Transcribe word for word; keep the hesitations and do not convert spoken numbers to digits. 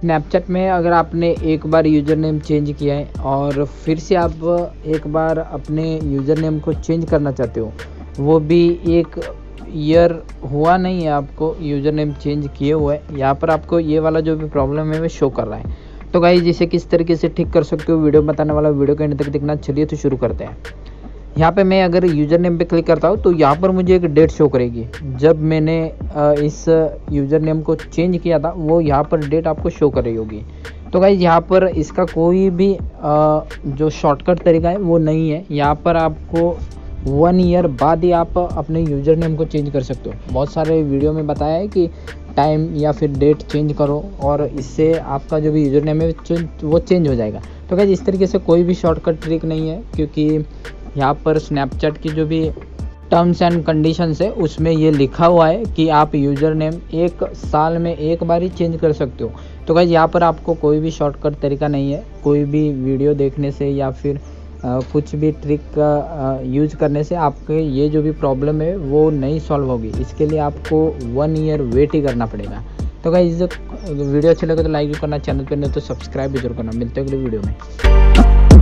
Snapchat में अगर आपने एक बार यूज़र नेम चेंज किया है और फिर से आप एक बार अपने यूज़र नेम को चेंज करना चाहते हो, वो भी एक ईयर हुआ नहीं है आपको यूज़र नेम चेंज किए हुए, यहाँ पर आपको ये वाला जो भी प्रॉब्लम है वो शो कर रहा है। तो गाइस इसे किस तरीके से ठीक कर सकते हो वीडियो बताने वाला, वीडियो के एंड तक देखना। चलिए तो शुरू करते हैं। यहाँ पे मैं अगर यूज़र नेम पे क्लिक करता हूँ तो यहाँ पर मुझे एक डेट शो करेगी, जब मैंने इस यूज़र नेम को चेंज किया था वो यहाँ पर डेट आपको शो कर रही होगी। तो गाइस यहाँ पर इसका कोई भी जो शॉर्टकट तरीका है वो नहीं है, यहाँ पर आपको वन ईयर बाद ही आप अपने यूज़र नेम को चेंज कर सकते हो। बहुत सारे वीडियो में बताया है कि टाइम या फिर डेट चेंज करो और इससे आपका जो भी यूज़र नेम है वो चेंज हो जाएगा। तो गाइस इस तरीके से कोई भी शॉर्टकट ट्रिक नहीं है, क्योंकि यहाँ पर स्नैपचैट की जो भी टर्म्स एंड कंडीशंस है उसमें ये लिखा हुआ है कि आप यूज़र नेम एक साल में एक बार ही चेंज कर सकते हो। तो गाइस यहाँ पर आपको कोई भी शॉर्टकट तरीका नहीं है, कोई भी वीडियो देखने से या फिर Uh, कुछ भी ट्रिक का uh, यूज करने से आपके ये जो भी प्रॉब्लम है वो नहीं सॉल्व होगी। इसके लिए आपको वन ईयर वेट ही करना पड़ेगा। तो गाइस वीडियो अच्छी लगे तो लाइक करना, चैनल पर नहीं तो सब्सक्राइब भी जरूर करना। मिलते हैं अगले वीडियो में।